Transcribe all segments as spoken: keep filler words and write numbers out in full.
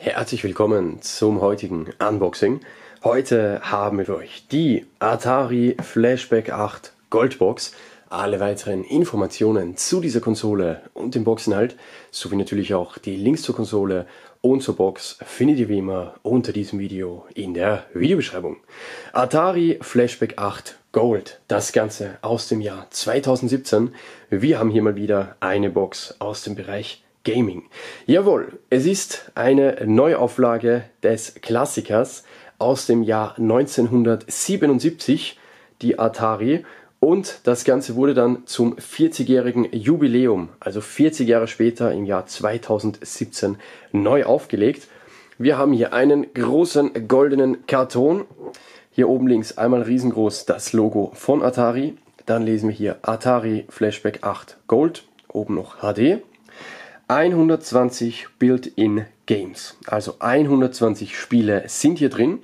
Herzlich willkommen zum heutigen Unboxing. Heute haben wir für euch die Atari Flashback acht Gold Box. Alle weiteren Informationen zu dieser Konsole und dem Boxinhalt, sowie natürlich auch die Links zur Konsole und zur Box findet ihr wie immer unter diesem Video in der Videobeschreibung. Atari Flashback acht Gold, das Ganze aus dem Jahr zweitausendsiebzehn. Wir haben hier mal wieder eine Box aus dem Bereich Gaming. Jawohl, es ist eine Neuauflage des Klassikers aus dem Jahr neunzehnhundertsiebenundsiebzig, die Atari, und das Ganze wurde dann zum vierzigjährigen Jubiläum, also vierzig Jahre später im Jahr zweitausendsiebzehn, neu aufgelegt. Wir haben hier einen großen goldenen Karton, hier oben links einmal riesengroß das Logo von Atari, dann lesen wir hier Atari Flashback acht Gold, oben noch H D. hundertzwanzig Built-in Games, also hundertzwanzig Spiele sind hier drin.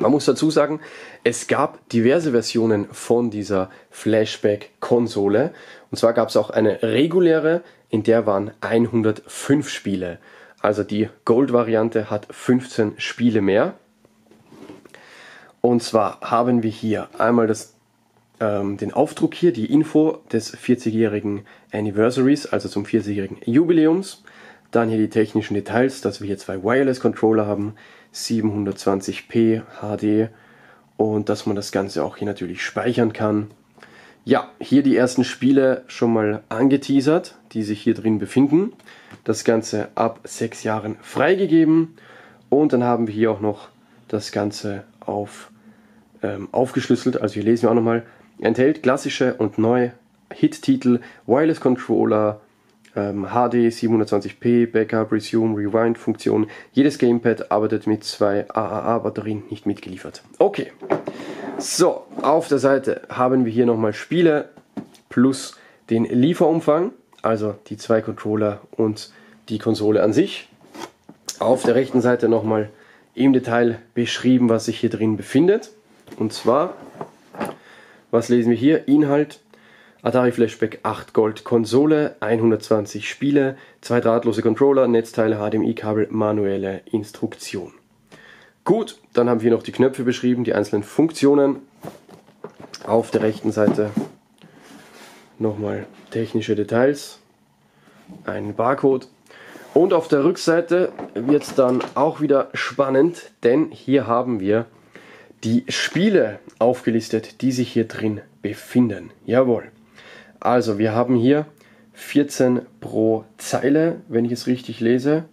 Man muss dazu sagen, es gab diverse Versionen von dieser Flashback-Konsole. Und zwar gab es auch eine reguläre, in der waren hundertfünf Spiele. Also die Gold-Variante hat fünfzehn Spiele mehr. Und zwar haben wir hier einmal das den Aufdruck hier, die Info des vierzigjährigen Anniversaries, also zum vierzigjährigen Jubiläums. Dann hier die technischen Details, dass wir hier zwei Wireless-Controller haben, siebenhundertzwanzig p H D, und dass man das Ganze auch hier natürlich speichern kann. Ja, hier die ersten Spiele schon mal angeteasert, die sich hier drin befinden. Das Ganze ab sechs Jahren freigegeben. Und dann haben wir hier auch noch das Ganze auf, ähm, aufgeschlüsselt, also hier lesen wir auch nochmal: enthält klassische und neue Hit-Titel, Wireless-Controller, ähm, H D, siebenhundertzwanzig p, Backup, Resume, Rewind-Funktion. Jedes Gamepad arbeitet mit zwei A A A-Batterien, nicht mitgeliefert. Okay, so, auf der Seite haben wir hier nochmal Spiele plus den Lieferumfang, also die zwei Controller und die Konsole an sich. Auf der rechten Seite nochmal im Detail beschrieben, was sich hier drin befindet. Und zwar... was lesen wir hier? Inhalt: Atari Flashback acht Gold Konsole, hundertzwanzig Spiele, zwei drahtlose Controller, Netzteile, H D M I-Kabel, manuelle Instruktion. Gut, dann haben wir noch die Knöpfe beschrieben, die einzelnen Funktionen. Auf der rechten Seite nochmal technische Details, einen Barcode. Und auf der Rückseite wird es dann auch wieder spannend, denn hier haben wir die Spiele aufgelistet, die sich hier drin befinden. Jawohl. Also wir haben hier vierzehn pro Zeile, wenn ich es richtig lese.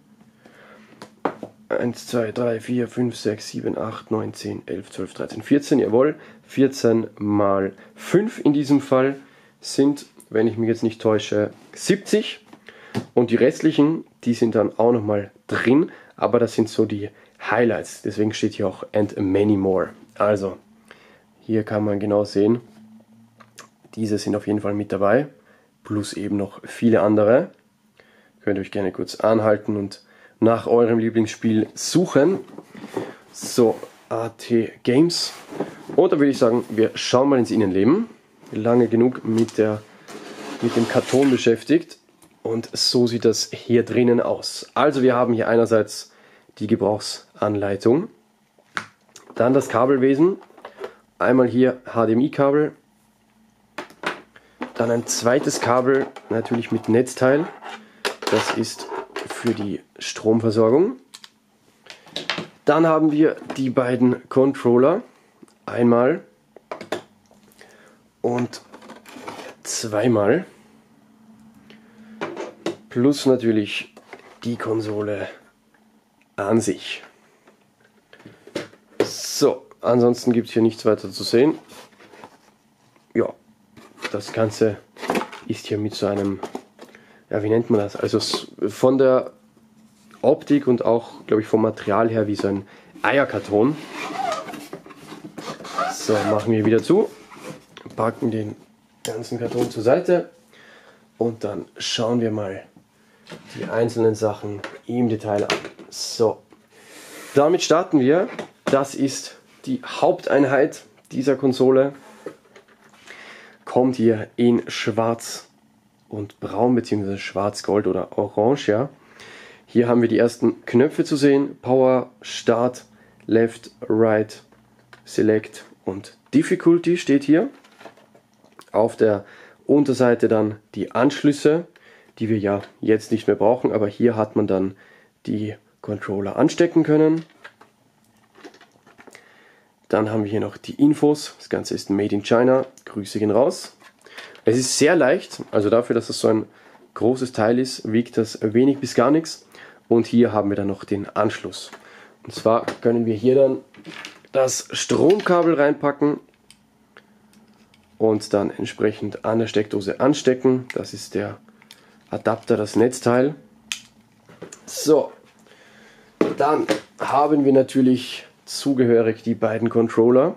eins, zwei, drei, vier, fünf, sechs, sieben, acht, neun, zehn, elf, zwölf, dreizehn, vierzehn. Jawohl. vierzehn mal fünf in diesem Fall sind, wenn ich mich jetzt nicht täusche, siebzig. Und die restlichen, die sind dann auch nochmal drin. Aber das sind so die Highlights, deswegen steht hier auch and many more. Also hier kann man genau sehen, diese sind auf jeden Fall mit dabei, plus eben noch viele andere. Könnt ihr euch gerne kurz anhalten und nach eurem Lieblingsspiel suchen. So, A T Games. Und da würde ich sagen, wir schauen mal ins Innenleben. Lange genug mit, der, mit dem Karton beschäftigt. Und so sieht das hier drinnen aus. Also wir haben hier einerseits die Gebrauchsanleitung, dann das Kabelwesen, einmal hier H D M I-Kabel, dann ein zweites Kabel, natürlich mit Netzteil, das ist für die Stromversorgung. Dann haben wir die beiden Controller, einmal und zweimal, plus natürlich die Konsole an sich. So, ansonsten gibt es hier nichts weiter zu sehen. Ja, das Ganze ist hier mit so einem, ja, wie nennt man das? Also von der Optik und auch, glaube ich, vom Material her wie so ein Eierkarton. So, machen wir wieder zu, packen den ganzen Karton zur Seite und dann schauen wir mal die einzelnen Sachen im Detail an. So, damit starten wir. Das ist die Haupteinheit dieser Konsole. Kommt hier in Schwarz und Braun, beziehungsweise Schwarz-Gold oder Orange, ja. Hier haben wir die ersten Knöpfe zu sehen: Power, Start, Left, Right, Select und Difficulty steht hier. Auf der Unterseite dann die Anschlüsse, die wir ja jetzt nicht mehr brauchen, aber hier hat man dann die Controller anstecken können. Dann haben wir hier noch die Infos. Das Ganze ist Made in China. Grüße gehen raus. Es ist sehr leicht, also dafür, dass es so ein großes Teil ist, wiegt das wenig bis gar nichts. Und hier haben wir dann noch den Anschluss. Und zwar können wir hier dann das Stromkabel reinpacken und dann entsprechend an der Steckdose anstecken. Das ist der Adapter, das Netzteil. So, dann haben wir natürlich zugehörig die beiden Controller.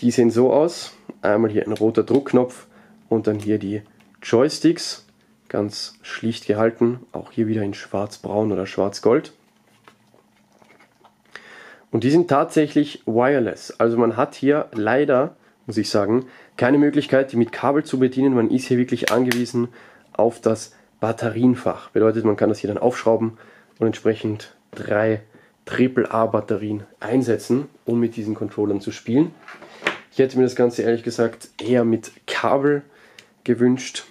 Die sehen so aus: einmal hier ein roter Druckknopf und dann hier die Joysticks, ganz schlicht gehalten, auch hier wieder in schwarz-braun oder schwarz-gold. Und die sind tatsächlich wireless, also man hat hier leider, muss ich sagen, keine Möglichkeit, die mit Kabel zu bedienen. Man ist hier wirklich angewiesen auf das Batterienfach. Bedeutet, man kann das hier dann aufschrauben und entsprechend drei Triple A Batterien einsetzen, um mit diesen Controllern zu spielen. Ich hätte mir das Ganze ehrlich gesagt eher mit Kabel gewünscht.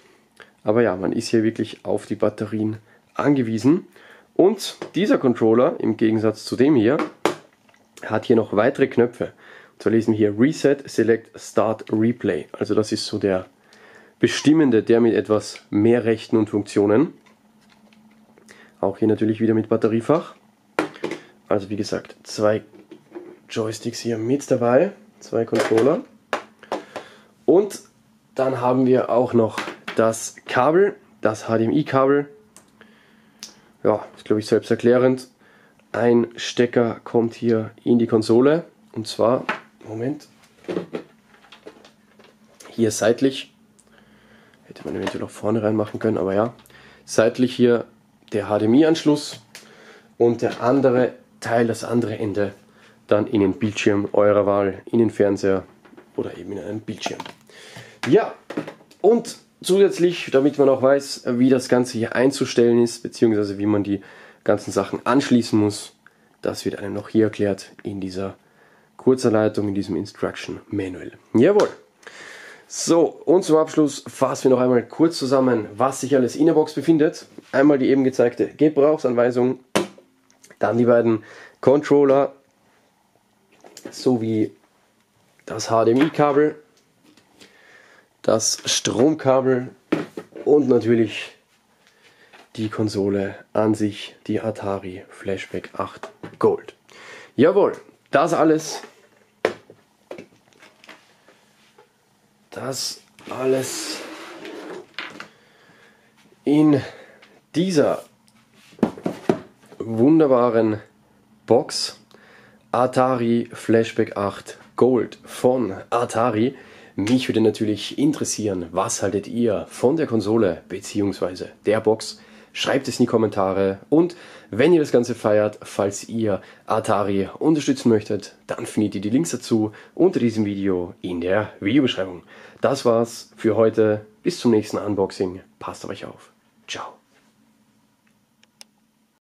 Aber ja, man ist hier wirklich auf die Batterien angewiesen. Und dieser Controller, im Gegensatz zu dem hier, hat hier noch weitere Knöpfe. Und zwar lesen wir hier Reset, Select, Start, Replay. Also das ist so der bestimmende, der mit etwas mehr Rechten und Funktionen. Auch hier natürlich wieder mit Batteriefach. Also wie gesagt, zwei Joysticks hier mit dabei, zwei Controller. Und dann haben wir auch noch das Kabel, das H D M I-Kabel. Ja, ist glaube ich selbsterklärend. Ein Stecker kommt hier in die Konsole und zwar, Moment, hier seitlich. Hätte man eventuell auch vorne reinmachen können, aber ja. Seitlich hier der H D M I-Anschluss und der andere Teil, das andere Ende, dann in den Bildschirm eurer Wahl, in den Fernseher oder eben in einen Bildschirm. Ja, und zusätzlich, damit man auch weiß, wie das Ganze hier einzustellen ist, beziehungsweise wie man die ganzen Sachen anschließen muss, das wird einem noch hier erklärt in dieser Kurzanleitung, in diesem Instruction Manual. Jawohl! So, und zum Abschluss fassen wir noch einmal kurz zusammen, was sich alles in der Box befindet. Einmal die eben gezeigte Gebrauchsanweisung, dann die beiden Controller sowie das H D M I-Kabel, das Stromkabel und natürlich die Konsole an sich, die Atari Flashback acht Gold. Jawohl, das alles. Das alles in dieser wunderbaren Box Atari Flashback acht Gold von Atari. Mich würde natürlich interessieren, was haltet ihr von der Konsole bzw. der Box? Schreibt es in die Kommentare und wenn ihr das Ganze feiert, falls ihr Atari unterstützen möchtet, dann findet ihr die Links dazu unter diesem Video in der Videobeschreibung. Das war's für heute. Bis zum nächsten Unboxing. Passt auf euch auf. Ciao.